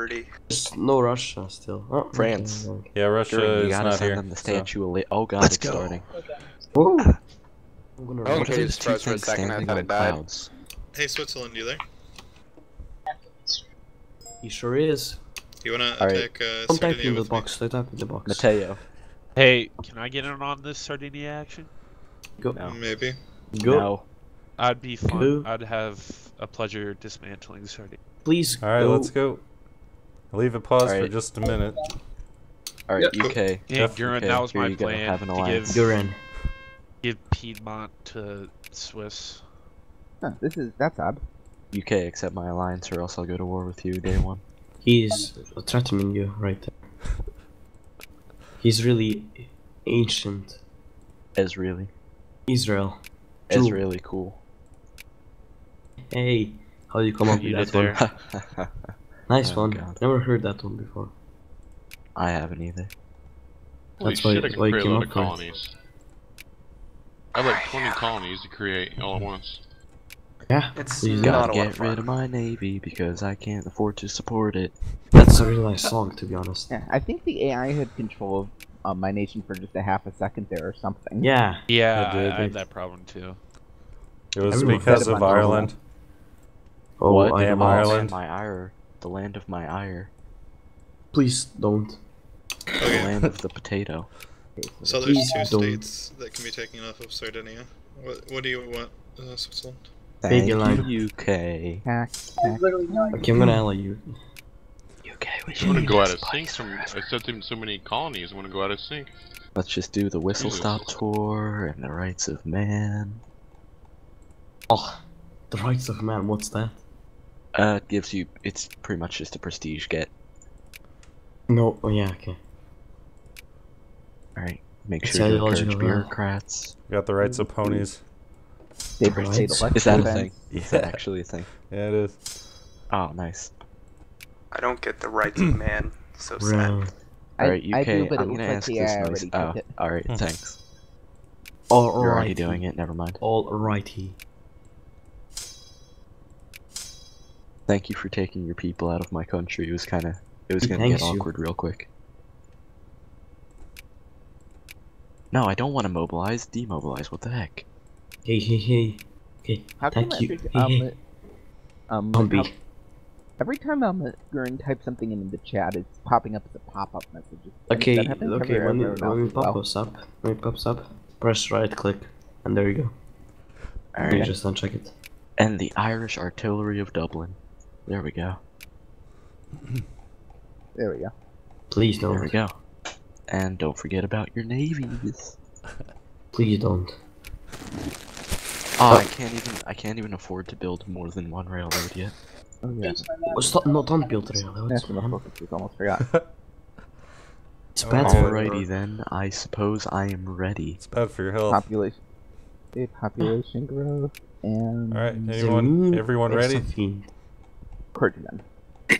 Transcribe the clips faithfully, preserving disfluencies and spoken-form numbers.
liberty. There's no Russia still. Oh, France. Yeah, Russia Gurren, is not here. The statue so. Oh god, Let's it's go. starting. Whoa. I'm gonna oh, okay, just froze for a second. I thought it died. Clouds. Hey, Switzerland, you there? He sure is. You wanna All attack right. uh, Don't type in the box. Don't type in the box. Mateo. Hey, can I get in on this Sardinia action? Go now. Maybe. Go. No. I'd be fun. Go. I'd have a pleasure dismantling Sardinia. Please go. Alright, let's go. Leave a pause right. for just a minute. Alright, yep. U K. Yeah, Gurren, okay. that was Here my plan. Have an alliance. To give, Gurren. give Piedmont to Swiss. Huh, this is, that's odd. U K, accept my alliance or else I'll go to war with you day one. He's threatening you right there. He's really ancient. Israeli. Israel. Israeli really cool. Hey, how do you come up you with that one? Nice oh, one. God. Never heard that one before. I haven't either. Holy That's why, shit, I can why create a lot of colonies. I have like twenty yeah. colonies to create all at once. Yeah, it's you gotta get rid of my navy because I can't afford to support it. That's a really nice song, to be honest. Yeah, I think the A I had control of um, my nation for just a half a second there or something. Yeah, yeah, I, did. I, I had that problem too. It was Everyone because of Ireland. Oh, what? I am Ireland. My ire, the land of my ire. Please don't. The land of the potato. So there's Please two don't. states that can be taken off of Sardinia. What, what do you want, uh, Switzerland? Thank you, U K. Okay, I'm gonna allow you. U K, we should. I wanna go out of sync. From, I sent him so many colonies. I wanna go out of sync. Let's just do the whistle stop tour and the rights of man. Oh, the rights of man. What's that? Uh, it gives you. It's pretty much just a prestige get. No. Oh yeah. Okay. All right. Make it's sure you encourage bureaucrats. You got the rights of ponies. They right. Is that a thing? Yeah. Is that actually a thing? Yeah, it is. Oh, nice. I don't get the rights of man. So sad. Alright, U K, I do, but I'm gonna like ask this nice... Oh, alright, thanks. All You're already doing it, never mind. Alrighty. Thank you for taking your people out of my country. It was kinda... It was gonna Thanks get awkward you. real quick. No, I don't want to mobilize. Demobilize, what the heck? Hey, hey, hey. Okay, how thank come you. Every, um, hey, hey. Um, how, every time um, Gurren types something into the chat, it's popping up as a pop-up message. Okay, okay, when it, when it pops up, when it pops up, press right-click, and there you go. Alright. You just uncheck it. And the Irish Artillery of Dublin. There we go. There we go. Please don't. There we go. And don't forget about your navies. Please don't. Oh, I can't even. I can't even afford to build more than one railroad yet. Oh yeah. Oh, stop, no, don't build railroads. Almost forgot. It's bad oh, for alrighty then. I suppose I am ready. It's bad for your health. Population. A population growth and. All right, anyone? Everyone ready? Pardon.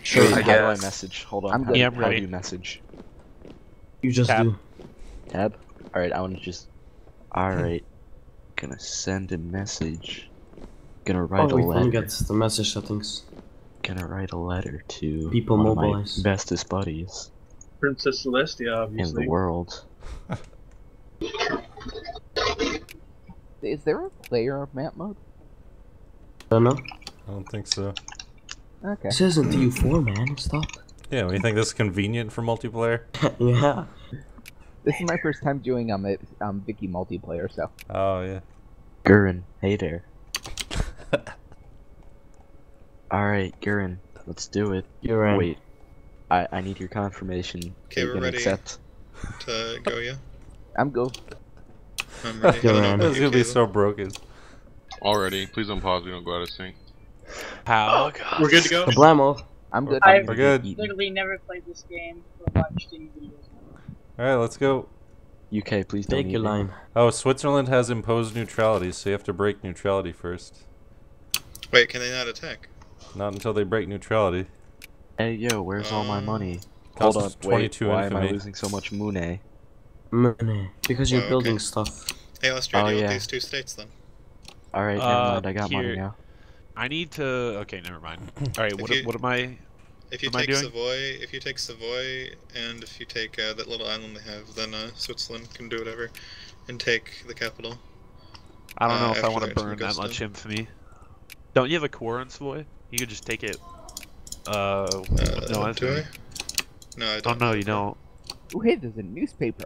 Sure. How do I message? Hold on. I'm how, yeah, I'm how ready. do you message? You just Tab. do. Tab. All right. I want to just. All right. Gonna send a message. Gonna write oh, a letter. Get the message settings. Gonna write a letter to people one mobilize. Of my bestest buddies. Princess Celestia, obviously. In the world. Is there a player map mode? I don't know. I don't think so. Okay. This isn't T U four, man. Stop. Yeah, well, you think this is convenient for multiplayer? Yeah. This is my first time doing um, it, um Vicky multiplayer, so. Oh yeah. Gurren, hey there. All right, Gurren, let's do it. You're right. Wait, I I need your confirmation. Okay, we're ready. Accept? To go, yeah. I'm go. I'm ready. This is gonna be so broken. Already, please don't pause. We don't go out of sync. How? Oh, God. We're good to go. Problemo. I'm good. I've we're good. Literally never played this game or watched any videos. Alright, let's go. U K, please take your line. Me. Oh, Switzerland has imposed neutrality, so you have to break neutrality first. Wait, can they not attack? Not until they break neutrality. Hey, yo, where's um, all my money? Hold on, wait, why infamy. am I losing so much money? Money. Because you're oh, okay. building stuff. Hey, let's try to oh, deal yeah. with these two states, then. Alright, uh, I got here. money now. I need to... Okay, never mind. Alright, what, you... what am I... If you Am take Savoy, if you take Savoy, and if you take uh, that little island they have, then uh, Switzerland can do whatever, and take the capital. I don't know uh, if I want to burn that much infamy. Don't you have a core on Savoy? You could just take it. Uh, uh no, I do I? No, I don't. Oh no, you don't. Oh hey, there's a newspaper.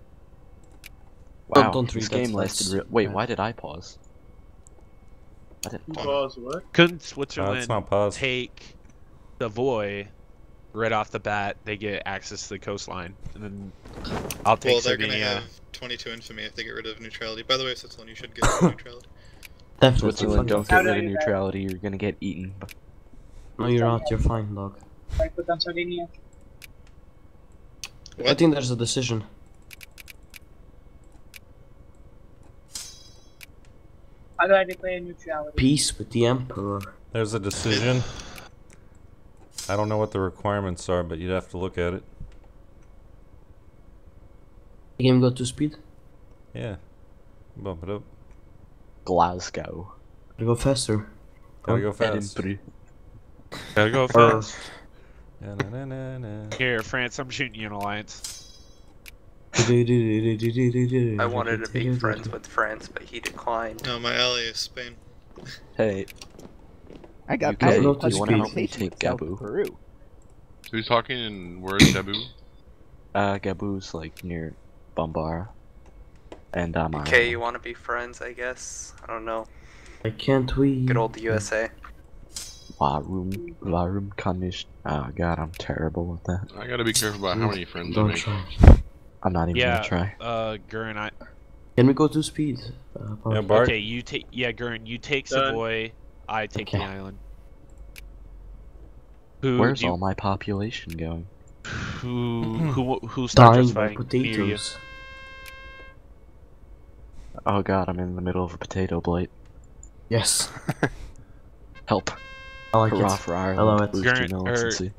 Wow, don't, don't this game lasted. Real Wait, why did I pause? I didn't pause. What? Couldn't Switzerland no, take Savoy? Right off the bat, they get access to the coastline, and then I'll take. Well, they're Sardinia. Gonna have twenty-two infamy if they get rid of neutrality. By the way, Switzerland, you should get rid of neutrality. That's Switzerland. Don't get rid of neutrality. You're gonna get eaten. No, you're not. You're fine, dog. I put down Sardinia. I think there's a decision. How do I declare neutrality? Peace with the emperor. There's a decision. I don't know what the requirements are, but you'd have to look at it. The game got to speed? Yeah. Bump it up. Glasgow. Gotta go faster. Gotta go fast. Gotta go fast. Na, na, na, na. Here, France, I'm shooting you an alliance. I wanted to be friends with France, but he declined. No, my ally is Spain. Hey. I got you, I don't know, you want to help me take Gabu? Peru. So he's talking in where is Gabu? Uh, Gabu's like near Bambara. And um, okay, you want to be friends, I guess? I don't know. Why can't we? Good old U S A. Warum, warum kann ich? Oh god, I'm terrible with that. I gotta be careful about how many friends don't I make. Try. I'm not even yeah, gonna try. Uh, Gurren, I. Can we go to speed? Uh, yeah, Bart. Okay, you take. Yeah, Gurren, you take Done. Savoy. I take okay. the island. Who Where's you... all my population going? Who who who's starting potatoes? Oh god, I'm in the middle of a potato blight. Yes. Help. I like Hurrah it. For Ireland. Hello, it's Gurren,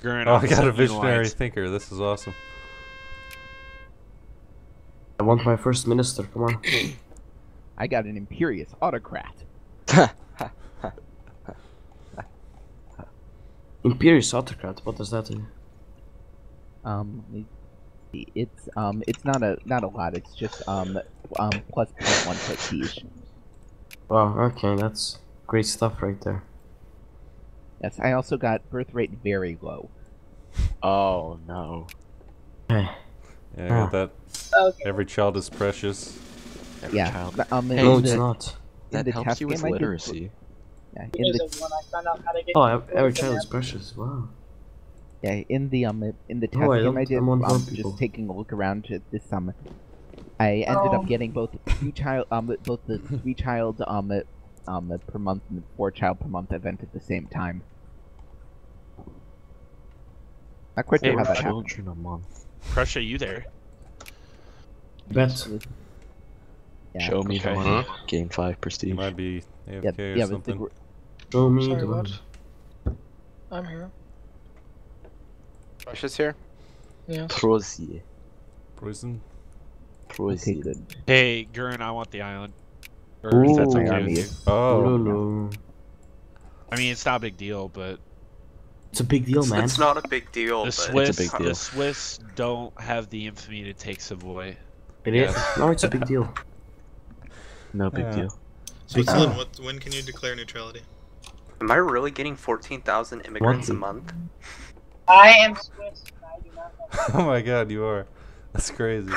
Gurren, oh, I got a visionary thinker. This is awesome. I want my first minister. Come on. I got an imperious autocrat. Imperious autocrat, what does that do? Um, it's um, it's not a not a lot. It's just um, um, plus point one prestige. Wow. Okay, that's great stuff right there. Yes, I also got birth rate very low. Oh no. Yeah, I got that. Okay. Every child is precious. Every yeah. Child. But, um, hey, no, it's the, not. That the helps you with literacy. Yeah, in the... Oh, every child is precious. Wow. Yeah, in the um, in the test oh, game I did, um, just taking a look around at this um, I ended oh. up getting both two child um, both the three child um, um per month and the four child per month event at the same time. Not quite sure how that happened. A month. Prussia, you there? Bet. Yeah. Show me okay. how huh? Gain five prestige. You might be A F K yep. or yeah, something. Show me Sorry, the what? I'm here. Russia's here? Yeah. Prozzi. Prison. Prozzi. Okay, good. Hey, Gurren, I want the island. Or Ooh, that's okay. Oh. Lolo. I mean, it's not a big deal, but... It's a big deal, it's, man. It's not a big deal, the Swiss, it's a big deal. The Swiss don't have the infamy to take Savoy. It is? Yeah. No, it's a big deal. No big yeah. deal. Switzerland, what, when can you declare neutrality? Am I really getting fourteen thousand immigrants a month? I am Swiss. I do not know. Oh my god, you are. That's crazy.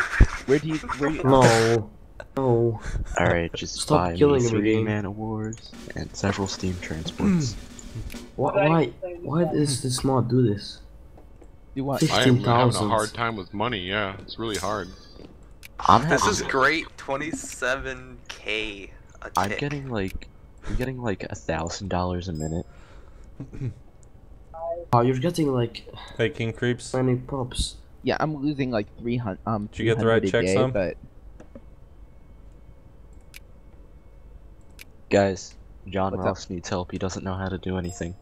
Where do you? Where do you... No. No. All right, just stop buy killing me three man of wars and several steam transports. Why? Why? Why does this mod do this? You want fifteen thousand? I'm having a hard time with money. Yeah, it's really hard. I'm this is great. twenty-seven K. I'm getting like, I'm getting like a thousand dollars a minute. Oh, you're getting like. Hey, King Creeps. Many pops. Yeah, I'm losing like three hundred. Um, did you get the right checksum? But... Guys, John What's Ross up? needs help. He doesn't know how to do anything.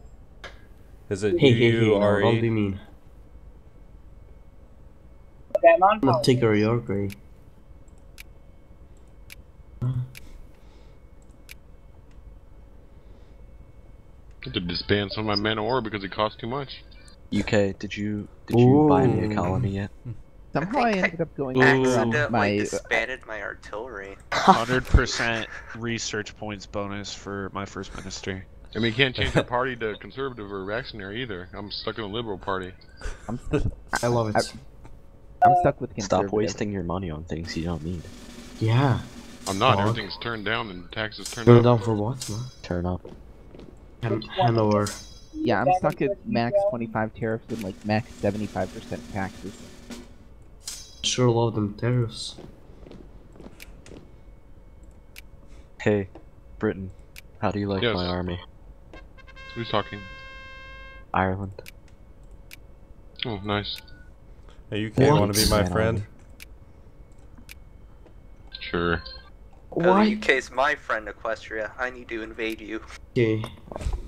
Is it hey, you or hey, hey, no, don't be mean. Okay, I'm on. I'm gonna take her your grade. To disband some of my men of war because it costs too much. U K, did you did you Ooh. buy any economy yet? Somehow I, I ended up going accidentally my... disbanded my artillery. one hundred percent research points bonus for my first minister. And we can't change the party to conservative or reactionary either. I'm stuck in the liberal party. I'm I love it. I, I'm stuck with conservative. Stop wasting your money on things you don't need. Yeah. I'm not. Log. Everything's turned down and taxes turned up. Turned down for what? Man? Turn up. Hanover. Yeah, I'm stuck at max twenty-five tariffs and like max seventy-five percent taxes. Sure love them tariffs. Hey, Britain, how do you like yes. my army? Who's talking? Ireland. Oh, nice. Hey, you can't want to be my Man, friend? Sure. Why? Uh, U K's my friend, Equestria. I need to invade you. Okay.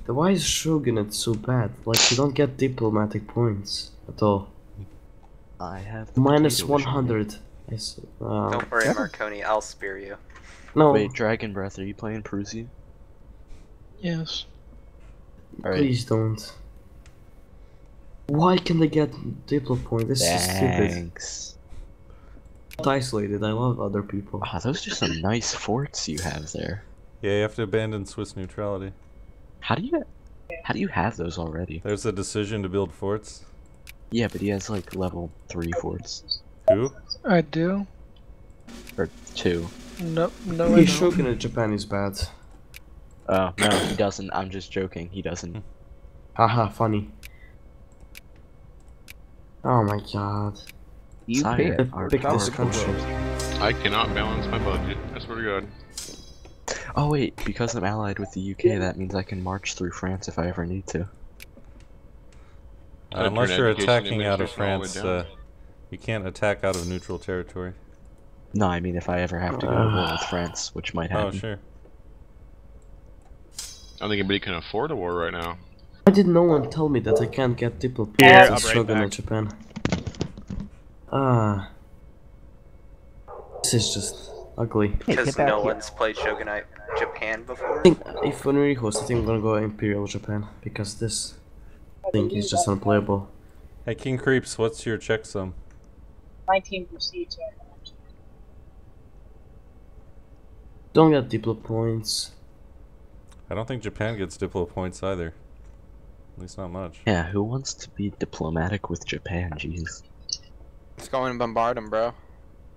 Then why is Shogunate so bad? Like, you don't get diplomatic points at all. I have minus one hundred. I see. Uh, don't worry, yeah. Marconi. I'll spear you. No. Wait, Dragon Breath. Are you playing Prusia? Yes. All right. Please don't. Why can they get diplo points? This Thanks. is stupid. Thanks. Isolated. I love other people. Ah, those are some nice forts you have there. Yeah, you have to abandon Swiss neutrality. How do you, how do you have those already? There's a decision to build forts. Yeah, but he has like level three forts. Who? I do. Or two. Nope, no. He's joking. At Japan is bad. Oh no, he doesn't. I'm just joking. He doesn't. Haha, funny. Oh my god. You pay our biggest country. I cannot balance my budget. I swear to God. Oh wait, because I'm allied with the U K, that means I can march through France if I ever need to. Uh, unless you're attacking out of France, uh, you can't attack out of neutral territory. No, I mean if I ever have to go to war with France, which might happen. Oh, sure. I don't think anybody can afford a war right now. Why did no one tell me that I can't get diplo points yeah, in Shogunate Japan? Ah, this is just ugly. Because no one's played Shogunate Japan before? I think if when we host, I think I'm gonna go Imperial Japan, because this... I think he's just unplayable. Hey King Creeps, what's your checksum? nineteen procedure. Don't get diplo points. I don't think Japan gets diplo points either. At least not much. Yeah, who wants to be diplomatic with Japan, jeez. Let's go in and bombard them, bro.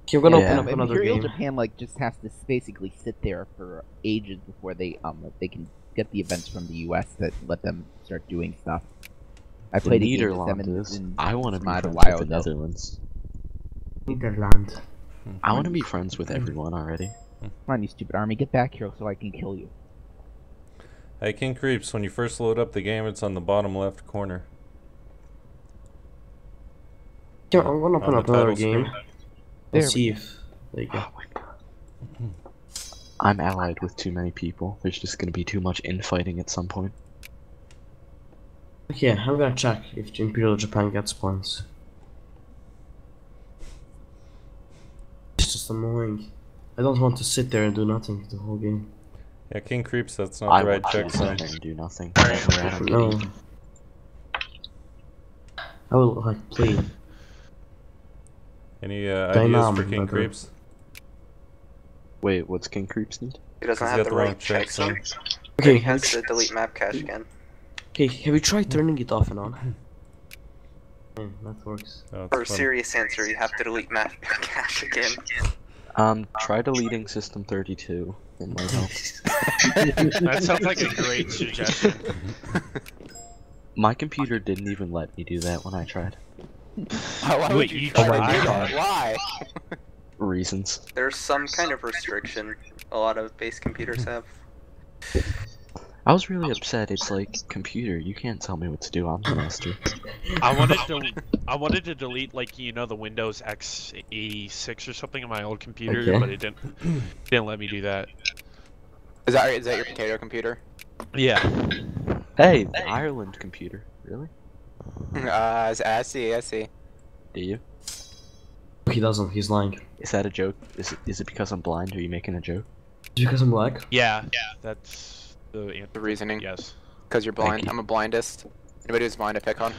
You're gonna yeah. open up another Imperial game. Japan like just has to basically sit there for ages before they um they can get the events from the U S that let them start doing stuff. I played the Netherlands. In, in I want to be friends with the Netherlands. Netherlands. I want to be friends with everyone already. Come on, you stupid army, get back here so I can kill you. Hey, King Creeps, when you first load up the game, it's on the bottom left corner. Yeah, I'm gonna open up another game. Let's see if... There you go. Oh my god. I'm allied with too many people. There's just gonna be too much infighting at some point. Okay, I'm gonna check if Imperial Japan gets points. It's just annoying. I don't want to sit there and do nothing the whole game. Yeah, King Creeps, that's not the right check sign. I do nothing. No. I will, like, play. Any uh, ideas for King Creeps? Wait, what's King Creeps need? He doesn't have the right checksum. Okay, he has to delete map cache again. Okay, have you tried turning it off and on? Yeah, that works. For a serious answer, you have to delete map cache again. Um, try deleting system thirty-two. It might help. That sounds like a great suggestion. My computer didn't even let me do that when I tried. Oh, why Wait, would you, you try to do that? Why? Reasons. There's some kind of restriction a lot of base computers have. I was really upset. It's like, computer, you can't tell me what to do. I'm the master. I wanted to, I wanted to delete like you know the Windows X eighty-six or something on my old computer, okay. but it didn't didn't let me do that. Is that is that your potato computer? Yeah. Hey, the hey. Ireland computer, really? Uh, I see, I see. Do you? He doesn't, he's lying. Is that a joke? Is it, is it because I'm blind? Are you making a joke? Is it because I'm black? Yeah, yeah, that's the, the reasoning. Yes. Because you're blind. You. I'm a blindist. Anybody who's blind I pick on?